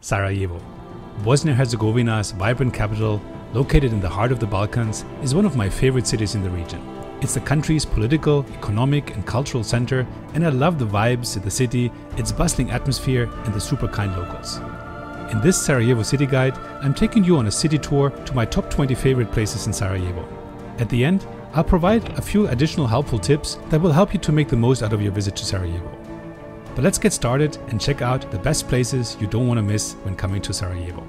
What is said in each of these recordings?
Sarajevo, Bosnia-Herzegovina's vibrant capital, located in the heart of the Balkans, is one of my favorite cities in the region. It's the country's political, economic and cultural center, and I love the vibes of the city, its bustling atmosphere and the super kind locals. In this Sarajevo city guide, I'm taking you on a city tour to my top 20 favorite places in Sarajevo. At the end, I'll provide a few additional helpful tips that will help you to make the most out of your visit to Sarajevo. But let's get started and check out the best places you don't want to miss when coming to Sarajevo.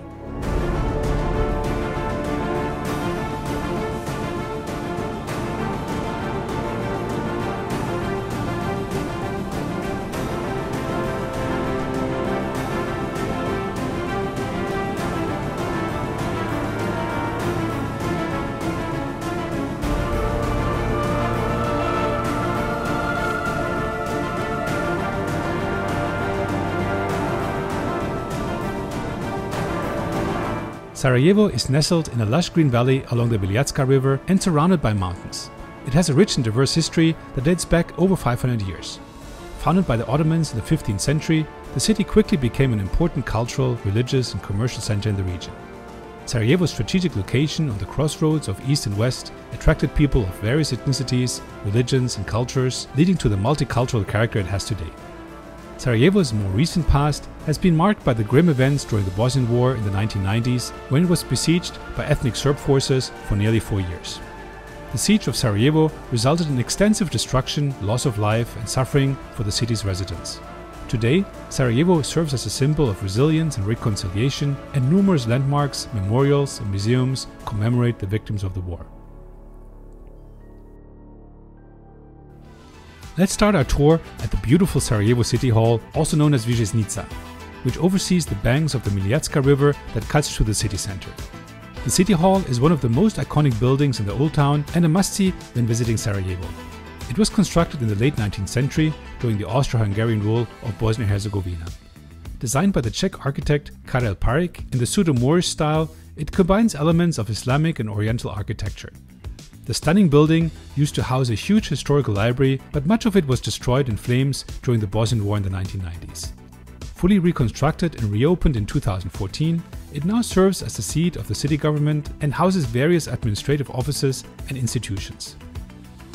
Sarajevo is nestled in a lush green valley along the Miljacka River and surrounded by mountains. It has a rich and diverse history that dates back over 500 years. Founded by the Ottomans in the 15th century, the city quickly became an important cultural, religious and commercial center in the region. Sarajevo's strategic location on the crossroads of East and West attracted people of various ethnicities, religions and cultures, leading to the multicultural character it has today. Sarajevo's more recent past has been marked by the grim events during the Bosnian War in the 1990s, when it was besieged by ethnic Serb forces for nearly 4 years. The siege of Sarajevo resulted in extensive destruction, loss of life and suffering for the city's residents. Today, Sarajevo serves as a symbol of resilience and reconciliation, and numerous landmarks, memorials and museums commemorate the victims of the war. Let's start our tour at the beautiful Sarajevo City Hall, also known as Vijećnica, which oversees the banks of the Miljacka River that cuts through the city center. The City Hall is one of the most iconic buildings in the Old Town and a must-see when visiting Sarajevo. It was constructed in the late 19th century during the Austro-Hungarian rule of Bosnia-Herzegovina. Designed by the Czech architect Karel Parik in the Pseudo-Moorish style, it combines elements of Islamic and Oriental architecture. The stunning building used to house a huge historical library, but much of it was destroyed in flames during the Bosnian War in the 1990s. Fully reconstructed and reopened in 2014, it now serves as the seat of the city government and houses various administrative offices and institutions.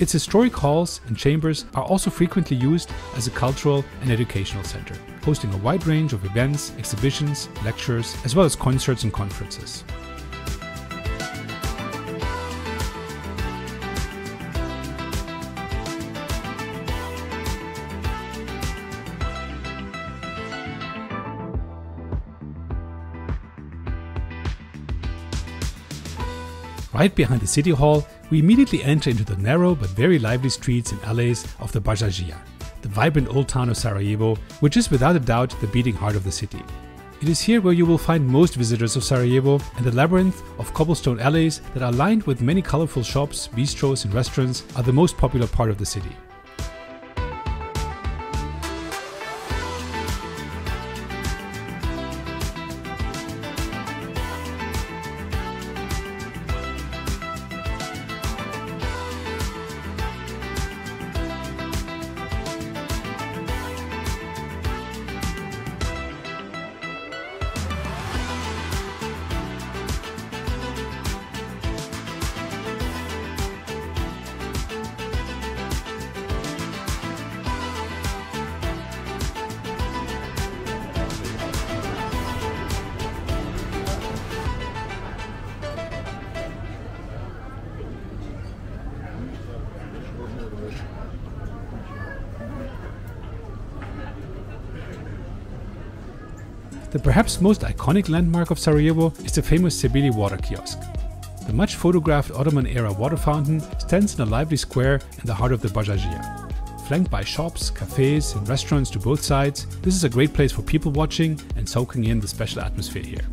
Its historic halls and chambers are also frequently used as a cultural and educational center, hosting a wide range of events, exhibitions, lectures, as well as concerts and conferences. Right behind the city hall, we immediately enter into the narrow but very lively streets and alleys of the Baščaršija, the vibrant old town of Sarajevo, which is without a doubt the beating heart of the city. It is here where you will find most visitors of Sarajevo, and the labyrinth of cobblestone alleys that are lined with many colorful shops, bistros and restaurants are the most popular part of the city. The perhaps most iconic landmark of Sarajevo is the famous Sebilj water kiosk. The much photographed Ottoman-era water fountain stands in a lively square in the heart of the Baščaršija. Flanked by shops, cafes and restaurants to both sides, this is a great place for people watching and soaking in the special atmosphere here.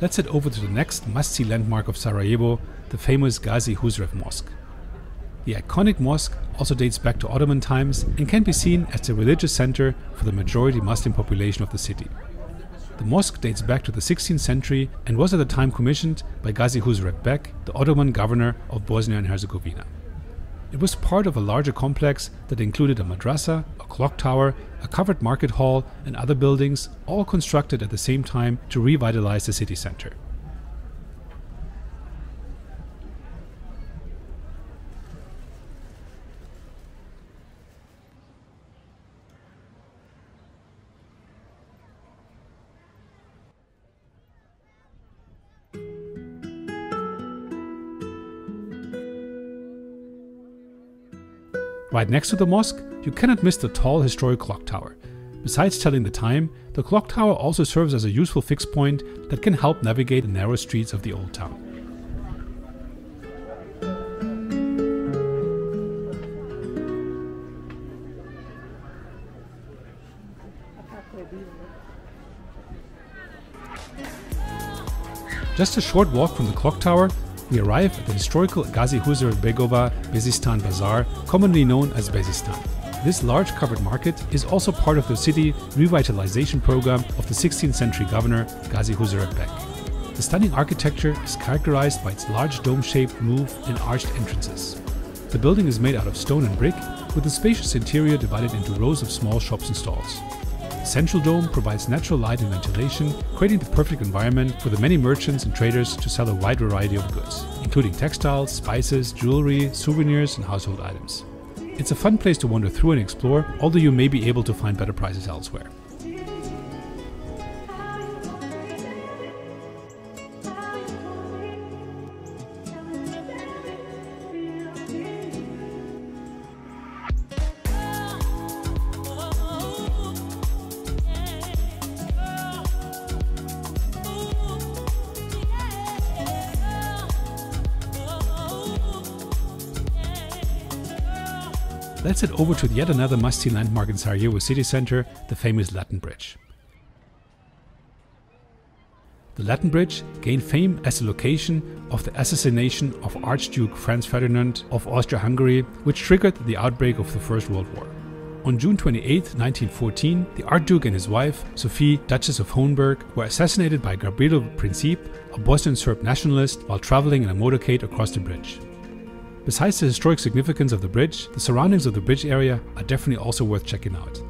Let's head over to the next must-see landmark of Sarajevo, the famous Gazi Husrev Mosque. The iconic mosque also dates back to Ottoman times and can be seen as the religious center for the majority Muslim population of the city. The mosque dates back to the 16th century and was at the time commissioned by Gazi Husrevbeg, the Ottoman governor of Bosnia and Herzegovina. It was part of a larger complex that included a madrasa, a clock tower, a covered market hall and other buildings, all constructed at the same time to revitalize the city center. Right next to the mosque, you cannot miss the tall historic clock tower. Besides telling the time, the clock tower also serves as a useful fixed point that can help navigate the narrow streets of the old town. Just a short walk from the clock tower, we arrive at the historical Gazi Husrevbegova Bezistan Bazaar, commonly known as Bezistan. This large covered market is also part of the city revitalization program of the 16th century governor Gazi Husrevbeg. The stunning architecture is characterized by its large dome-shaped roof and arched entrances. The building is made out of stone and brick, with a spacious interior divided into rows of small shops and stalls. The central dome provides natural light and ventilation, creating the perfect environment for the many merchants and traders to sell a wide variety of goods, including textiles, spices, jewelry, souvenirs and household items. It's a fun place to wander through and explore, although you may be able to find better prices elsewhere. Let's head over to yet another must-see landmark in Sarajevo city center, the famous Latin Bridge. The Latin Bridge gained fame as the location of the assassination of Archduke Franz Ferdinand of Austria-Hungary, which triggered the outbreak of the First World War. On June 28, 1914, the Archduke and his wife, Sophie, Duchess of Hohenberg, were assassinated by Gavrilo Princip, a Bosnian Serb nationalist, while traveling in a motorcade across the bridge. Besides the historic significance of the bridge, the surroundings of the bridge area are definitely also worth checking out.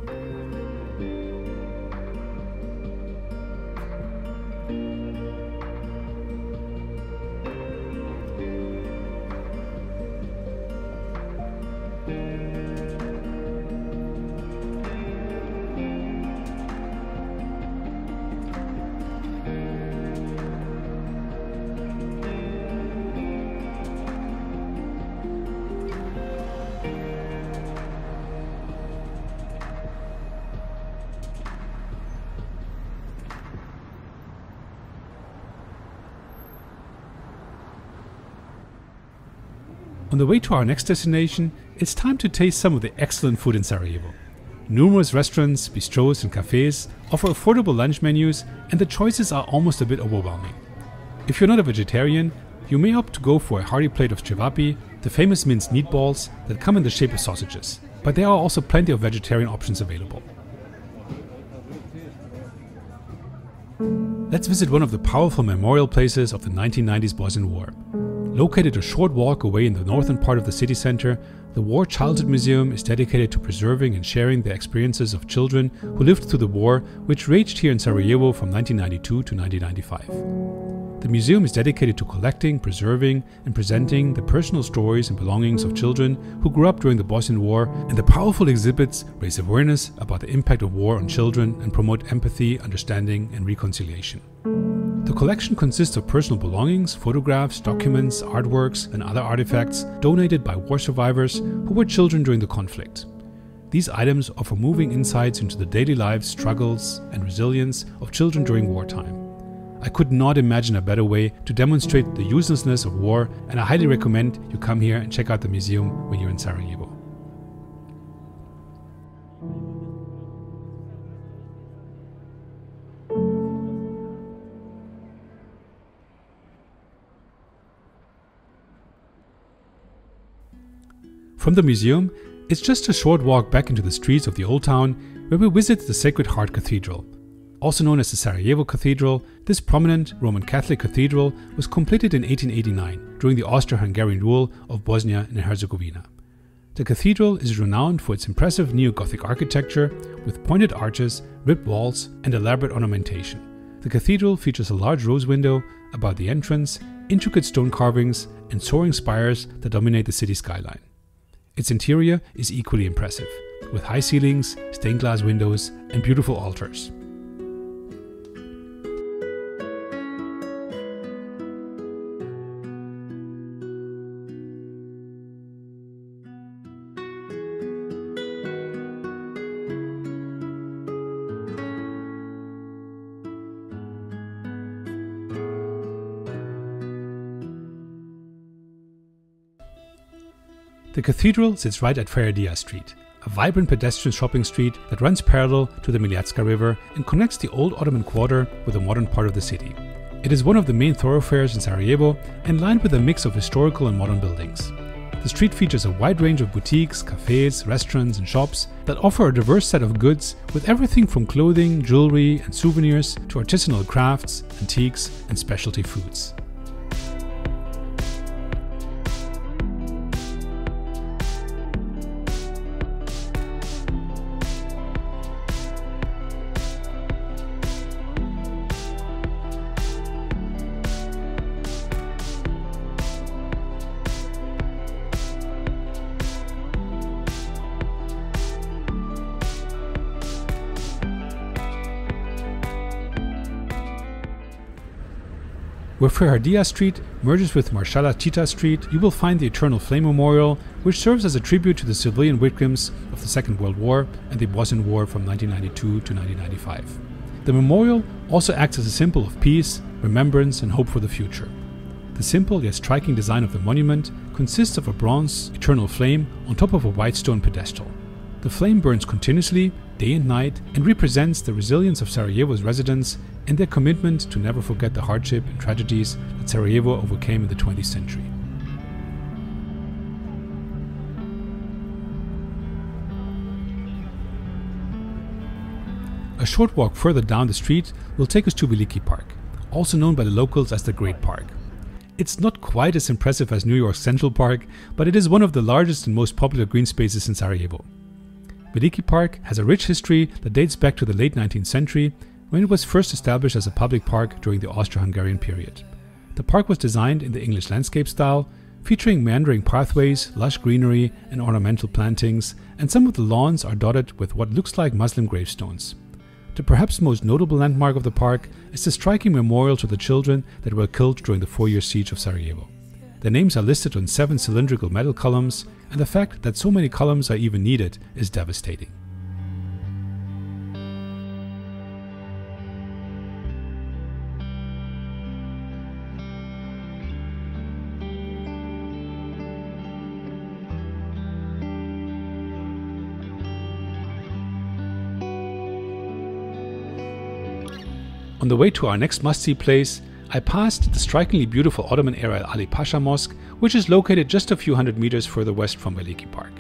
On the way to our next destination, it's time to taste some of the excellent food in Sarajevo. Numerous restaurants, bistros and cafes offer affordable lunch menus and the choices are almost a bit overwhelming. If you're not a vegetarian, you may opt to go for a hearty plate of cevapi, the famous minced meatballs that come in the shape of sausages, but there are also plenty of vegetarian options available. Let's visit one of the powerful memorial places of the 1990s Bosnian War. Located a short walk away in the northern part of the city center, the War Childhood Museum is dedicated to preserving and sharing the experiences of children who lived through the war, which raged here in Sarajevo from 1992 to 1995. The museum is dedicated to collecting, preserving, and presenting the personal stories and belongings of children who grew up during the Bosnian War, and the powerful exhibits raise awareness about the impact of war on children and promote empathy, understanding, and reconciliation. The collection consists of personal belongings, photographs, documents, artworks, and other artifacts donated by war survivors who were children during the conflict. These items offer moving insights into the daily lives, struggles, and resilience of children during wartime. I could not imagine a better way to demonstrate the uselessness of war, and I highly recommend you come here and check out the museum when you're in Sarajevo. From the museum, it's just a short walk back into the streets of the old town where we visit the Sacred Heart Cathedral. Also known as the Sarajevo Cathedral, this prominent Roman Catholic cathedral was completed in 1889 during the Austro-Hungarian rule of Bosnia and Herzegovina. The cathedral is renowned for its impressive neo-Gothic architecture with pointed arches, ribbed walls and elaborate ornamentation. The cathedral features a large rose window about the entrance, intricate stone carvings and soaring spires that dominate the city skyline. Its interior is equally impressive, with high ceilings, stained glass windows and beautiful altars. The cathedral sits right at Ferhadija Street, a vibrant pedestrian shopping street that runs parallel to the Miljacka River and connects the old Ottoman quarter with the modern part of the city. It is one of the main thoroughfares in Sarajevo and lined with a mix of historical and modern buildings. The street features a wide range of boutiques, cafes, restaurants and shops that offer a diverse set of goods with everything from clothing, jewelry and souvenirs to artisanal crafts, antiques and specialty foods. Where Ferhadija Street merges with Maršala Tita Street, you will find the Eternal Flame Memorial, which serves as a tribute to the civilian victims of the Second World War and the Bosnian War from 1992 to 1995. The memorial also acts as a symbol of peace, remembrance and hope for the future. The simple yet striking design of the monument consists of a bronze eternal flame on top of a white stone pedestal. The flame burns continuously, day and night, and represents the resilience of Sarajevo's residents and their commitment to never forget the hardship and tragedies that Sarajevo overcame in the 20th century. A short walk further down the street will take us to Veliki Park, also known by the locals as the Great Park. It's not quite as impressive as New York's Central Park, but it is one of the largest and most popular green spaces in Sarajevo. Veliki Park has a rich history that dates back to the late 19th century when it was first established as a public park during the Austro-Hungarian period. The park was designed in the English landscape style, featuring meandering pathways, lush greenery and ornamental plantings, and some of the lawns are dotted with what looks like Muslim gravestones. The perhaps most notable landmark of the park is the striking memorial to the children that were killed during the four-year siege of Sarajevo. Their names are listed on 7 cylindrical metal columns, and the fact that so many columns are even needed is devastating. On the way to our next must-see place, I passed the strikingly beautiful Ottoman-era Ali Pasha Mosque, which is located just a few hundred meters further west from Veliki Park.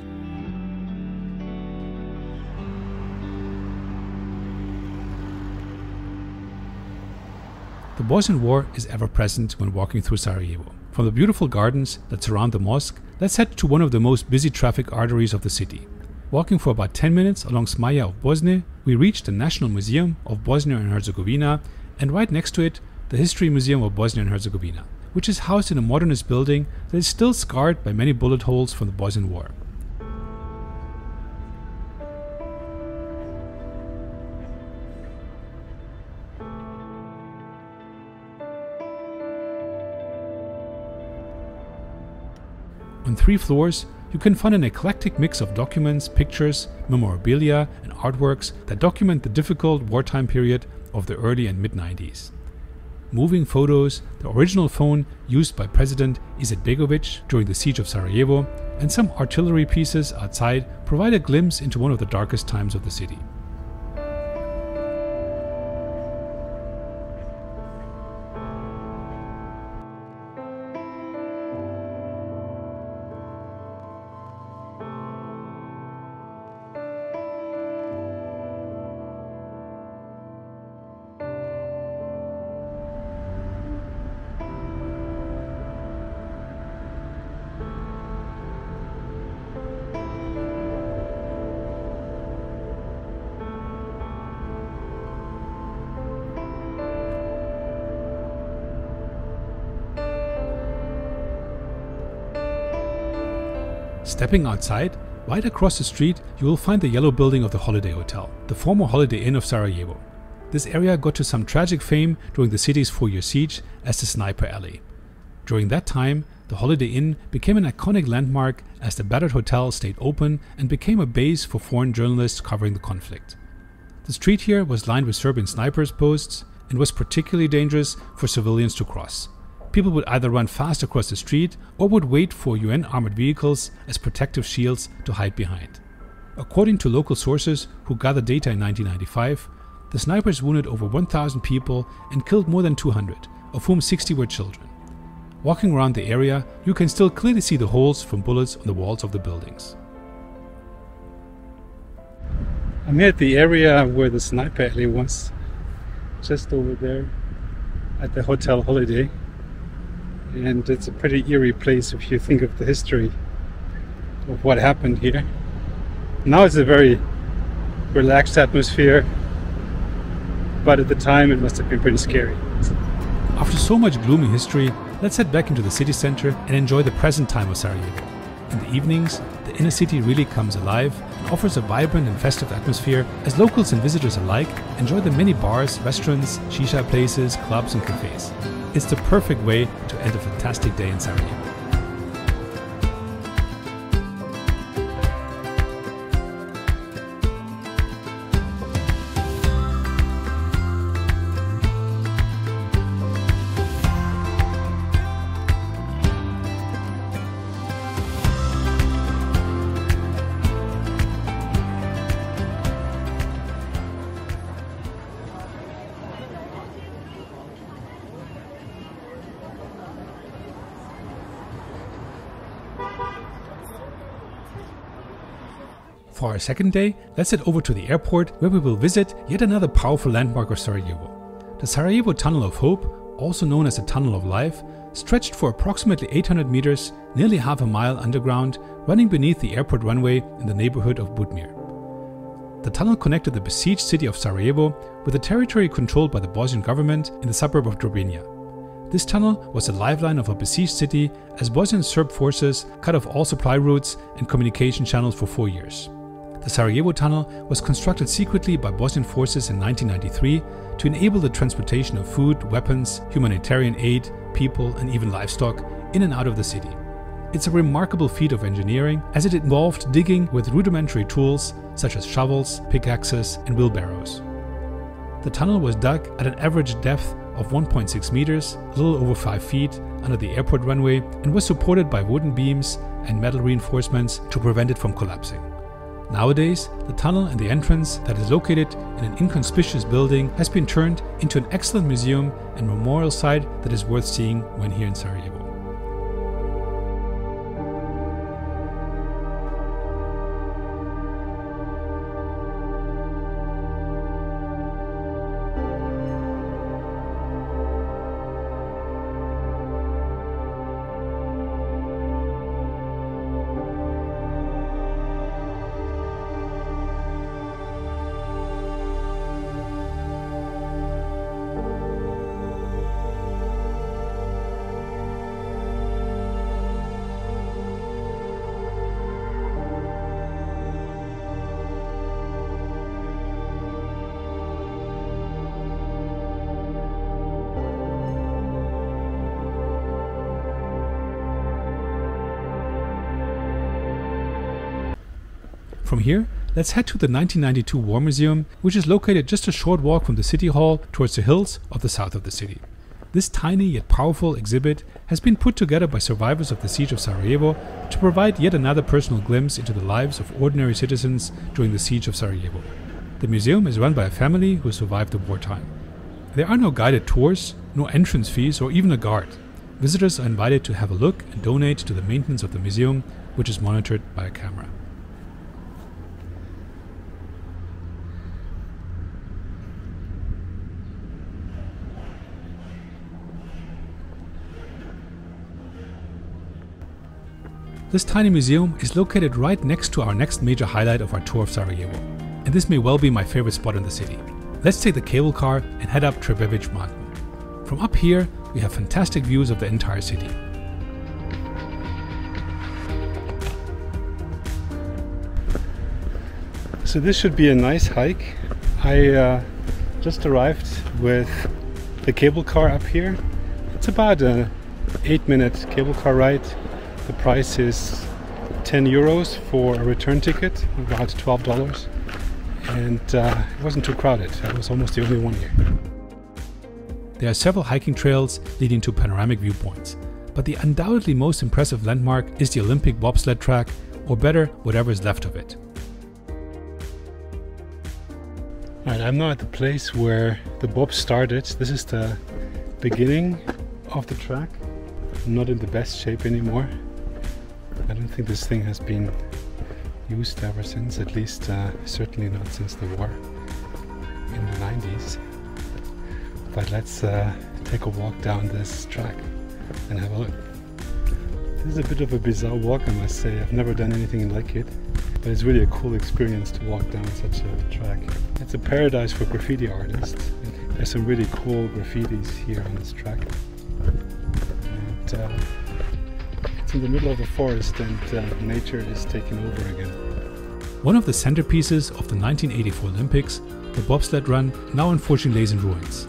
The Bosnian War is ever-present when walking through Sarajevo. From the beautiful gardens that surround the mosque, let's head to one of the most busy traffic arteries of the city. Walking for about 10 minutes along Smaja of Bosne, we reached the National Museum of Bosnia and Herzegovina, and right next to it, the History Museum of Bosnia and Herzegovina, which is housed in a modernist building that is still scarred by many bullet holes from the Bosnian War. On 3 floors, you can find an eclectic mix of documents, pictures, memorabilia and artworks that document the difficult wartime period of the early and mid-90s. Moving photos, the original phone used by President Izetbegović during the siege of Sarajevo, and some artillery pieces outside provide a glimpse into one of the darkest times of the city. Stepping outside, right across the street, you will find the yellow building of the Holiday Hotel, the former Holiday Inn of Sarajevo. This area got to some tragic fame during the city's four-year siege as the Sniper Alley. During that time, the Holiday Inn became an iconic landmark as the battered hotel stayed open and became a base for foreign journalists covering the conflict. The street here was lined with Serbian snipers' posts and was particularly dangerous for civilians to cross. People would either run fast across the street or would wait for UN armored vehicles as protective shields to hide behind. According to local sources who gathered data in 1995, the snipers wounded over 1,000 people and killed more than 200, of whom 60 were children. Walking around the area, you can still clearly see the holes from bullets on the walls of the buildings. I'm at the area where the Sniper Alley was, just over there at the Hotel Holiday. And it's a pretty eerie place if you think of the history of what happened here. Now it's a very relaxed atmosphere, but at the time it must have been pretty scary. After so much gloomy history, let's head back into the city center and enjoy the present time of Sarajevo. In the evenings, the inner city really comes alive and offers a vibrant and festive atmosphere as locals and visitors alike enjoy the many bars, restaurants, shisha places, clubs and cafes. It's the perfect way to end a fantastic day in Sarajevo. For our second day, let's head over to the airport where we will visit yet another powerful landmark of Sarajevo. The Sarajevo Tunnel of Hope, also known as the Tunnel of Life, stretched for approximately 800 meters, nearly half a mile underground, running beneath the airport runway in the neighborhood of Butmir. The tunnel connected the besieged city of Sarajevo with the territory controlled by the Bosnian government in the suburb of Trebinja. This tunnel was a lifeline of a besieged city as Bosnian Serb forces cut off all supply routes and communication channels for 4 years. The Sarajevo Tunnel was constructed secretly by Bosnian forces in 1993 to enable the transportation of food, weapons, humanitarian aid, people and even livestock in and out of the city. It's a remarkable feat of engineering as it involved digging with rudimentary tools such as shovels, pickaxes and wheelbarrows. The tunnel was dug at an average depth of 1.6 meters, a little over 5 feet, under the airport runway and was supported by wooden beams and metal reinforcements to prevent it from collapsing. Nowadays, the tunnel and the entrance that is located in an inconspicuous building has been turned into an excellent museum and memorial site that is worth seeing when here in Sarajevo. From here, let's head to the 1992 War Museum, which is located just a short walk from the City Hall towards the hills of the south of the city. This tiny yet powerful exhibit has been put together by survivors of the siege of Sarajevo to provide yet another personal glimpse into the lives of ordinary citizens during the siege of Sarajevo. The museum is run by a family who survived the wartime. There are no guided tours, no entrance fees or even a guard. Visitors are invited to have a look and donate to the maintenance of the museum, which is monitored by a camera. This tiny museum is located right next to our next major highlight of our tour of Sarajevo, and this may well be my favorite spot in the city. Let's take the cable car and head up Trebević Mountain. From up here, we have fantastic views of the entire city. So this should be a nice hike. I just arrived with the cable car up here. It's about an 8-minute cable car ride. The price is 10 euros for a return ticket, about $12. And it wasn't too crowded. I was almost the only one here. There are several hiking trails leading to panoramic viewpoints, but the undoubtedly most impressive landmark is the Olympic bobsled track, or better, whatever is left of it. Alright, I'm now at the place where the bob started. This is the beginning of the track. I'm not in the best shape anymore. I don't think this thing has been used ever since, at least certainly not since the war in the 90s. But let's take a walk down this track and have a look. This is a bit of a bizarre walk, I must say. I've never done anything like it, but it's really a cool experience to walk down such a track. It's a paradise for graffiti artists. There's some really cool graffitis here on this track. And, it's in the middle of the forest and nature is taking over again. One of the centerpieces of the 1984 Olympics, the bobsled run, now unfortunately lays in ruins.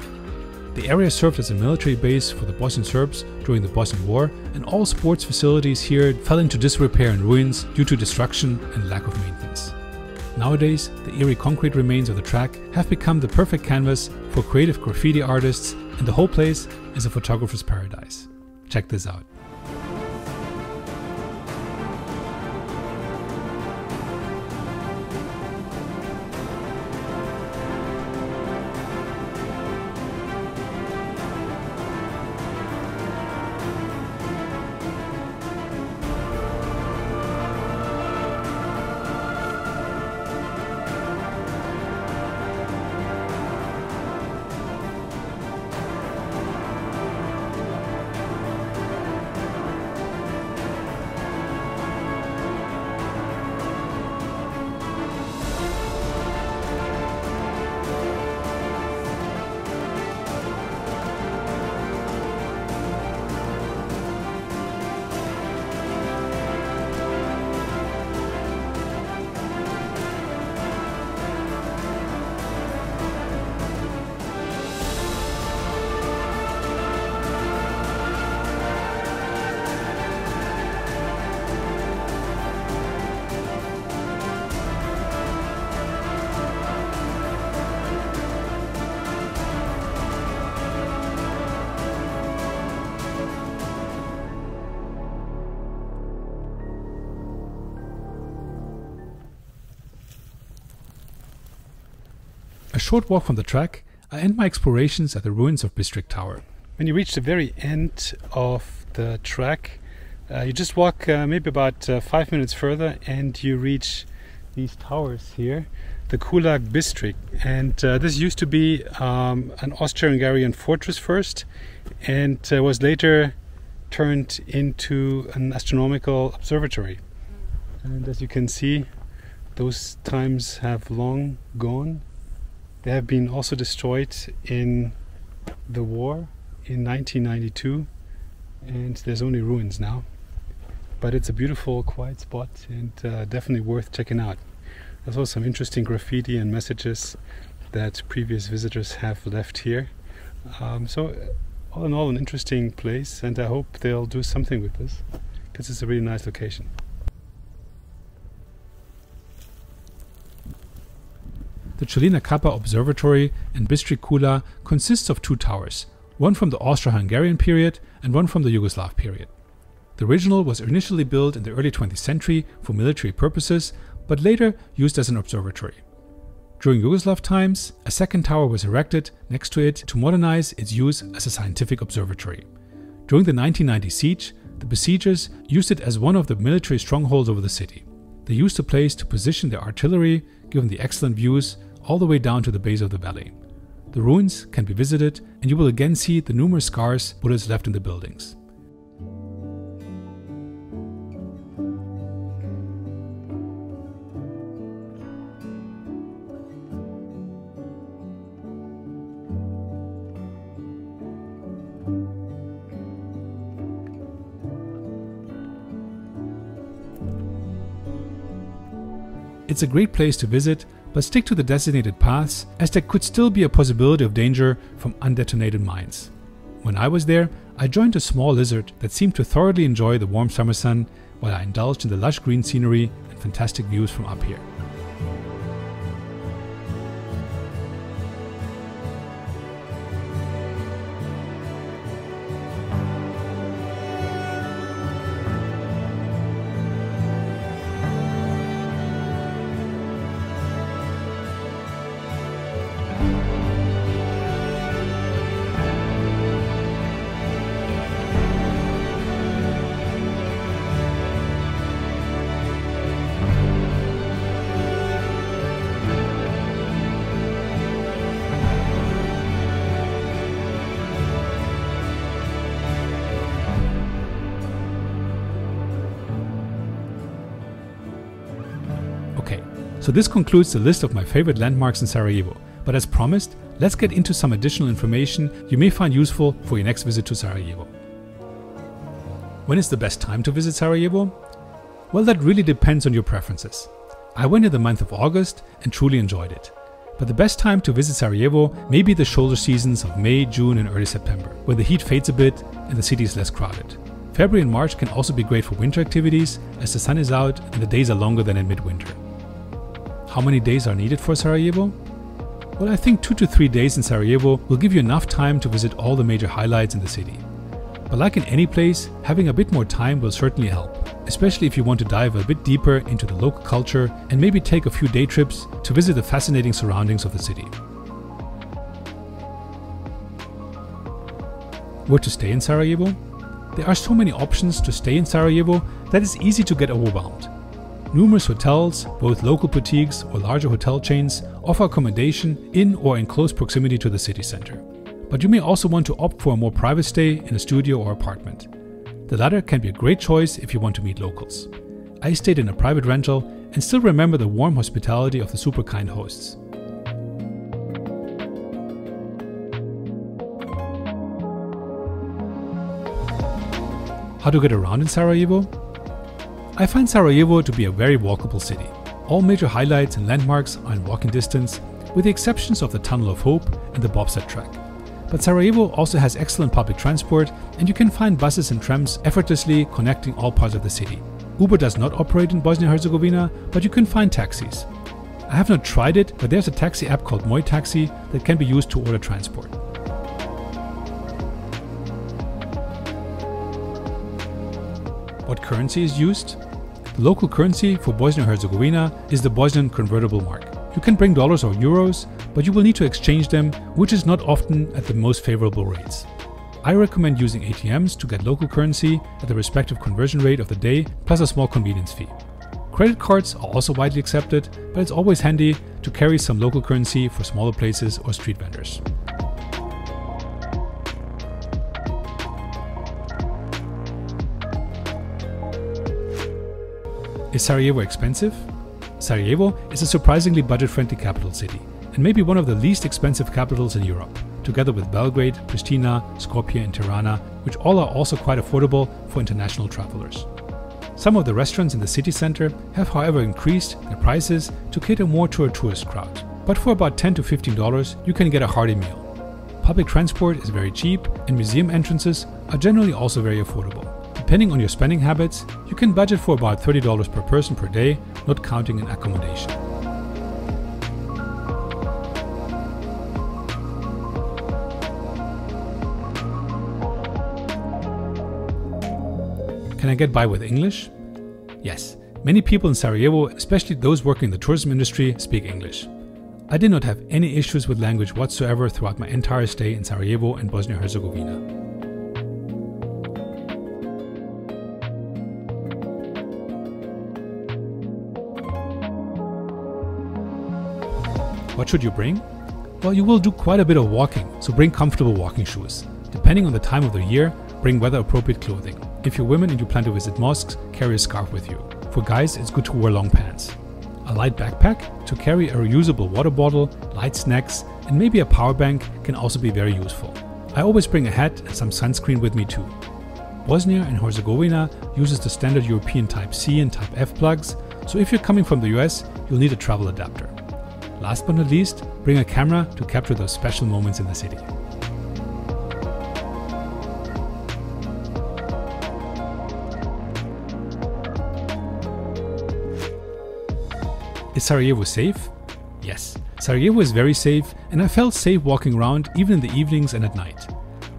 The area served as a military base for the Bosnian Serbs during the Bosnian War, and all sports facilities here fell into disrepair and ruins due to destruction and lack of maintenance. Nowadays, the eerie concrete remains of the track have become the perfect canvas for creative graffiti artists, and the whole place is a photographer's paradise. Check this out. A short walk from the track, I end my explorations at the ruins of Bistric Tower. When you reach the very end of the track, you just walk maybe about 5 minutes further and you reach these towers here, the Gulag Bistric. And this used to be an Austro-Hungarian fortress first, and was later turned into an astronomical observatory. And as you can see, those times have long gone. They have been also destroyed in the war in 1992, and there's only ruins now. But it's a beautiful, quiet spot, and definitely worth checking out. There's also some interesting graffiti and messages that previous visitors have left here. So all in all, an interesting place, and I hope they'll do something with this, because it's a really nice location. The Čelina Kappa Observatory in Bistric Kula consists of two towers, one from the Austro-Hungarian period and one from the Yugoslav period. The original was initially built in the early 20th century for military purposes, but later used as an observatory. During Yugoslav times, a second tower was erected next to it to modernize its use as a scientific observatory. During the 1990 siege, the besiegers used it as one of the military strongholds over the city. They used the place to position their artillery, given the excellent views, all the way down to the base of the valley. The ruins can be visited, and you will again see the numerous scars Buddhists left in the buildings. It's a great place to visit, but stick to the designated paths, as there could still be a possibility of danger from undetonated mines. When I was there, I joined a small lizard that seemed to thoroughly enjoy the warm summer sun, while I indulged in the lush green scenery and fantastic views from up here. So this concludes the list of my favorite landmarks in Sarajevo, but as promised, let's get into some additional information you may find useful for your next visit to Sarajevo. When is the best time to visit Sarajevo? Well, that really depends on your preferences. I went in the month of August and truly enjoyed it. But the best time to visit Sarajevo may be the shoulder seasons of May, June and early September, where the heat fades a bit and the city is less crowded. February and March can also be great for winter activities, as the sun is out and the days are longer than in midwinter. How many days are needed for Sarajevo? Well, I think 2 to 3 days in Sarajevo will give you enough time to visit all the major highlights in the city. But like in any place, having a bit more time will certainly help, especially if you want to dive a bit deeper into the local culture and maybe take a few day trips to visit the fascinating surroundings of the city. Where to stay in Sarajevo? There are so many options to stay in Sarajevo that it's easy to get overwhelmed. Numerous hotels, both local boutiques or larger hotel chains, offer accommodation in or in close proximity to the city center. But you may also want to opt for a more private stay in a studio or apartment. The latter can be a great choice if you want to meet locals. I stayed in a private rental and still remember the warm hospitality of the super kind hosts. How to get around in Sarajevo? I find Sarajevo to be a very walkable city. All major highlights and landmarks are in walking distance, with the exceptions of the Tunnel of Hope and the bobsled track. But Sarajevo also has excellent public transport, and you can find buses and trams effortlessly connecting all parts of the city. Uber does not operate in Bosnia-Herzegovina, but you can find taxis. I have not tried it, but there's a taxi app called Moj Taxi that can be used to order transport. What currency is used? The local currency for Bosnia-Herzegovina is the Bosnian convertible mark. You can bring dollars or euros, but you will need to exchange them, which is not often at the most favorable rates. I recommend using ATMs to get local currency at the respective conversion rate of the day, plus a small convenience fee. Credit cards are also widely accepted, but it's always handy to carry some local currency for smaller places or street vendors. Is Sarajevo expensive? Sarajevo is a surprisingly budget-friendly capital city and maybe one of the least expensive capitals in Europe, together with Belgrade, Pristina, Skopje and Tirana, which all are also quite affordable for international travelers. Some of the restaurants in the city center have however increased their prices to cater more to a tourist crowd, but for about $10 to $15 you can get a hearty meal. Public transport is very cheap and museum entrances are generally also very affordable. Depending on your spending habits, you can budget for about $30 per person per day, not counting in accommodation. Can I get by with English? Yes, many people in Sarajevo, especially those working in the tourism industry, speak English. I did not have any issues with language whatsoever throughout my entire stay in Sarajevo and Bosnia-Herzegovina. What should you bring? Well, you will do quite a bit of walking, so bring comfortable walking shoes. Depending on the time of the year, bring weather-appropriate clothing. If you're women and you plan to visit mosques, carry a scarf with you. For guys, it's good to wear long pants. A light backpack to carry a reusable water bottle, light snacks, and maybe a power bank can also be very useful. I always bring a hat and some sunscreen with me too. Bosnia and Herzegovina uses the standard European Type C and Type F plugs, so if you're coming from the US, you'll need a travel adapter. Last but not least, bring a camera to capture those special moments in the city. Is Sarajevo safe? Yes, Sarajevo is very safe, and I felt safe walking around even in the evenings and at night.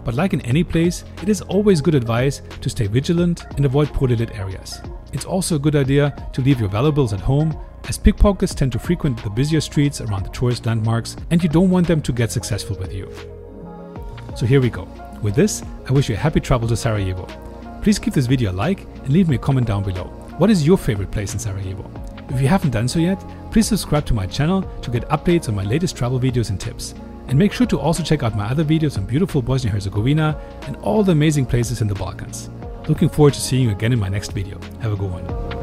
But like in any place, it is always good advice to stay vigilant and avoid poorly lit areas. It's also a good idea to leave your valuables at home, as pickpockets tend to frequent the busier streets around the tourist landmarks, and you don't want them to get successful with you. So here we go. With this, I wish you a happy travel to Sarajevo. Please give this video a like and leave me a comment down below. What is your favorite place in Sarajevo? If you haven't done so yet, please subscribe to my channel to get updates on my latest travel videos and tips. And make sure to also check out my other videos on beautiful Bosnia-Herzegovina and all the amazing places in the Balkans. Looking forward to seeing you again in my next video. Have a good one.